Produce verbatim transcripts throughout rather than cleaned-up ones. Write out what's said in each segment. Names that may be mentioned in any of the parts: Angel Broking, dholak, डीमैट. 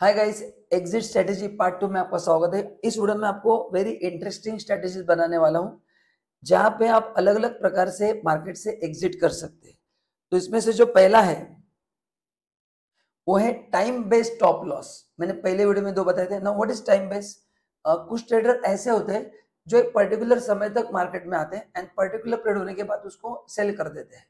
हाय guys, exit strategy part two में आपका स्वागत है। इस वीडियो में आपको वेरी इंटरेस्टिंग स्ट्रेटेजीज बनाने वाला हूं, जहां पे आप अलग अलग प्रकार से मार्केट से एग्जिट कर सकते हैं। तो इसमें से जो पहला है वो है टाइम बेस्ड स्टॉप लॉस। मैंने पहले वीडियो में दो बताए थे ना, व्हाट इज टाइम बेस्ड। कुछ ट्रेडर ऐसे होते हैं जो एक पर्टिकुलर समय तक मार्केट में आते हैं एंड पर्टिकुलर पीरियड होने के बाद उसको सेल कर देते हैं।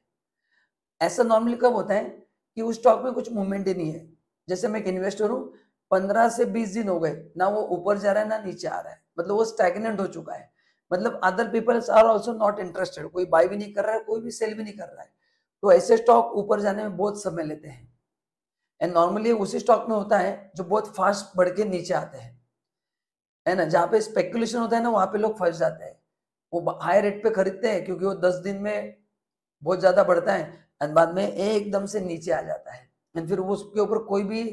ऐसा नॉर्मली कब होता है कि उस स्टॉक में कुछ मूवमेंट ही नहीं है। जैसे मैं एक इन्वेस्टर हूँ, पंद्रह से बीस दिन हो गए, ना वो ऊपर जा रहा है ना नीचे आ रहा है, मतलब वो स्टैग्नेंट हो चुका है। मतलब other peoples are also not interested, कोई बाय भी नहीं कर रहा है, कोई भी सेल भी नहीं कर रहा है। तो ऐसे स्टॉक ऊपर जाने में बहुत समय लेते हैं एंड नॉर्मली उसी स्टॉक में होता है जो बहुत फास्ट बढ़ के नीचे आते हैं, है ना। जहाँ पे स्पेकुलेशन होता है ना, वहाँ पे लोग फंस जाते हैं। वो हाई रेट पे खरीदते हैं क्योंकि वो दस दिन में बहुत ज्यादा बढ़ता है एंड बाद में एकदम से नीचे आ जाता है एंड फिर उसके ऊपर कोई भी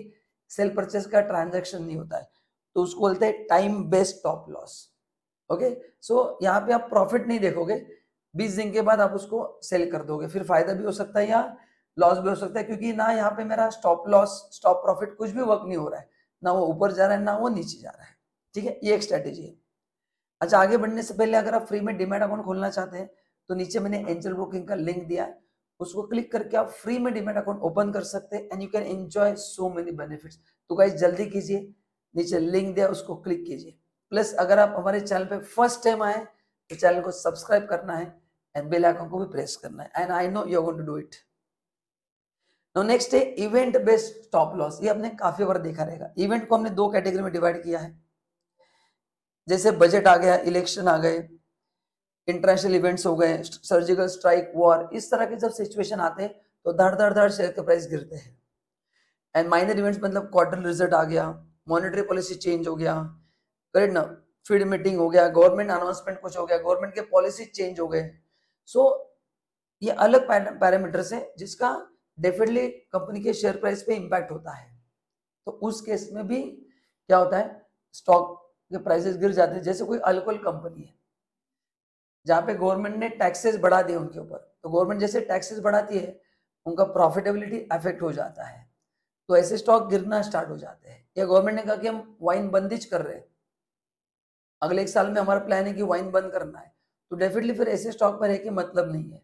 सेल परचेस का ट्रांजैक्शन नहीं होता है। तो उसको बोलते हैं time based stop loss. Okay, so यहाँ पे आप प्रॉफिट नहीं देखोगे, बीस दिन के बाद आप उसको सेल कर दोगे। फिर फायदा भी हो सकता है या लॉस भी हो सकता है, क्योंकि ना यहाँ पे मेरा स्टॉप लॉस स्टॉप प्रॉफिट कुछ भी वर्क नहीं हो रहा है, ना वो ऊपर जा रहा है ना वो नीचे जा रहा है। ठीक है, ये एक स्ट्रेटेजी है। अच्छा, आगे बढ़ने से पहले अगर आप फ्री में डीमैट अकाउंट खोलना चाहते हैं तो नीचे मैंने एंजल ब्रोकिंग का लिंक दिया है, उसको क्लिक करके आप फ्री में डीमैट अकाउंट ओपन कर सकते हैं and you can enjoy so many benefits. तो गाइस जल्दी कीजिए, नीचे लिंक दिया उसको क्लिक कीजिए। प्लस अगर आप हमारे चैनल पे फर्स्ट टाइम आए तो चैनल को सब्सक्राइब करना है एंड बेल आइकन को भी प्रेस करना है and I know you are going to do it. Now next है इवेंट बेस्ड स्टॉप लॉस। ये आपने काफी बार देखा रहेगा। इवेंट को हमने दो कैटेगरी में डिवाइड किया है, जैसे बजट आ गया, इलेक्शन आ गए, इंटरनेशनल इवेंट्स हो गए, सर्जिकल स्ट्राइक, वॉर, इस तरह के जब सिचुएशन आते हैं तो धड़ धड़ धड़ शेयर के प्राइस गिरते हैं। एंड माइनर इवेंट्स मतलब क्वार्टरली रिजल्ट आ गया, मॉनेटरी पॉलिसी चेंज हो गया, करेक्ट ना, फीड मीटिंग हो गया, गवर्नमेंट अनाउंसमेंट कुछ हो गया, गवर्नमेंट के पॉलिसी चेंज हो गए। सो ये अलग पैरामीटर्स है जिसका डेफिनेटली कंपनी के शेयर प्राइस पे इम्पैक्ट होता है। तो उस केस में भी क्या होता है, स्टॉक के प्राइसेस गिर जाते हैं। जैसे कोई अल्कोहल कंपनी है जहाँ पे गवर्नमेंट ने टैक्सेस बढ़ा दिए उनके ऊपर, तो गवर्नमेंट जैसे टैक्सेस बढ़ाती है उनका प्रॉफिटेबिलिटी अफेक्ट हो जाता है, तो ऐसे स्टॉक गिरना स्टार्ट हो जाते हैं। या गवर्नमेंट ने कहा कि हम वाइन बंदिश कर रहे हैं, अगले एक साल में हमारा प्लान है कि वाइन बंद करना है, तो डेफिनेटली फिर ऐसे स्टॉक पर है कि मतलब नहीं है।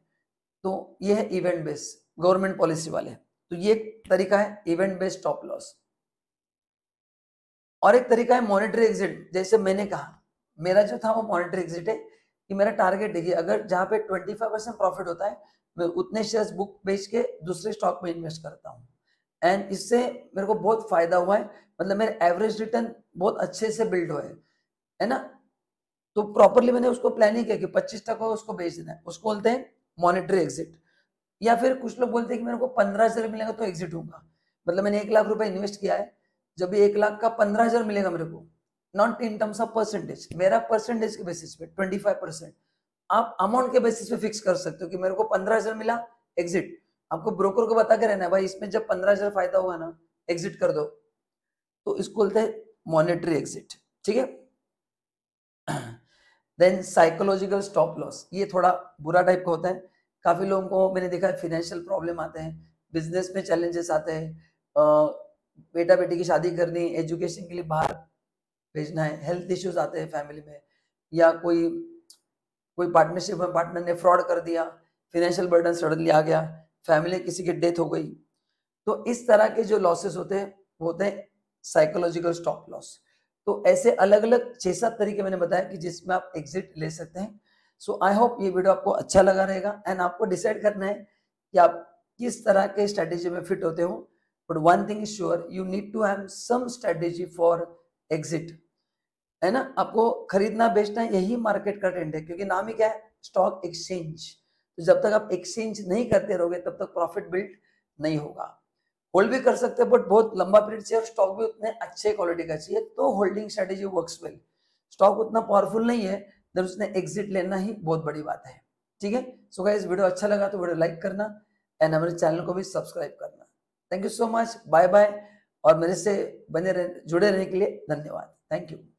तो ये है इवेंट बेस्ड गवर्नमेंट पॉलिसी वाले। तो ये एक तरीका है इवेंट बेस्ड स्टॉप लॉस। और एक तरीका है मॉनेटरी एग्जिट। जैसे मैंने कहा मेरा जो था वो मॉनेटरी एग्जिट है कि मेरा टारगेट है कि अगर जहाँ पे पच्चीस परसेंट प्रॉफिट होता है मैं उतने शेयर्स बुक बेच के दूसरे स्टॉक में इन्वेस्ट करता हूँ एंड इससे मेरे को बहुत फायदा हुआ है। मतलब मेरे एवरेज रिटर्न बहुत अच्छे से बिल्ड हुए है ना। तो प्रॉपरली मैंने उसको प्लानिंग किया कि पच्चीस तक उसको बेच देना है, उसको बोलते हैं मॉनेटरी एग्जिट। या फिर कुछ लोग बोलते हैं कि मेरे को पंद्रह हजार मिलेगा तो एग्जिट होगा। मतलब मैंने एक लाख रुपये इन्वेस्ट किया है, जब एक लाख का पंद्रह हजार मिलेगा मेरे को, not in terms of percentage, मेरा परसेंटेज के बेसिस पे पच्चीस परसेंट आप अमाउंट के बेसिस पे फिक्स कर सकते हो कि मेरे को पंद्रह हजार मिला एग्जिट। आपको ब्रोकर को बता के रहना है भाई इसमें जब पंद्रह हजार फायदा होगा ना एग्जिट कर दो। तो इसको बोलते हैं मॉनेटरी एग्जिट। ठीक है, देन साइकोलॉजिकल स्टॉप लॉस। ये थोड़ा बुरा टाइप का होता है, काफी लोगों को मैंने देखा है फाइनेंशियल प्रॉब्लम आते हैं, बिजनेस में चैलेंजेस आते हैं, बेटा बेटी की शादी करनी, एजुकेशन के लिए बाहर भेजना है, हेल्थ इश्यूज आते हैं फैमिली में, या कोई कोई पार्टनरशिप में पार्टनर ने फ्रॉड कर दिया, फिनेंशियल बर्डन सडनली आ गया, फैमिली किसी की डेथ हो गई। तो इस तरह के जो लॉसेस होते हैं वो होते हैं साइकोलॉजिकल स्टॉप लॉस। तो ऐसे अलग अलग छः सात तरीके मैंने बताया कि जिसमें आप एग्जिट ले सकते हैं। सो आई होप ये वीडियो आपको अच्छा लगा रहेगा एंड आपको डिसाइड करना है कि आप किस तरह के स्ट्रेटेजी में फिट होते हो। But one thing is sure, you need to have some strategy for exit, है ना। आपको खरीदना बेचना यही मार्केट का ट्रेंड है, क्योंकि नाम ही क्या है, स्टॉक एक्सचेंज। तो जब तक आप एक्सचेंज नहीं करते रहोगे तब तक प्रॉफिट बिल्ड नहीं होगा। होल्ड भी कर सकते हैं बट बहुत लंबा पीरियड से, और स्टॉक भी उतने अच्छे क्वालिटी का चाहिए, तो holding strategy works well. Stock उतना पावरफुल नहीं है, जब उसने एग्जिट लेना ही बहुत बड़ी बात है। ठीक है, सो गाइस वीडियो अच्छा लगा तो वीडियो लाइक करना एंड हमारे चैनल को भी सब्सक्राइब करना। Thank you so much, bye bye, और मेरे से बने रह, जुड़े रहने के लिए धन्यवाद। Thank you.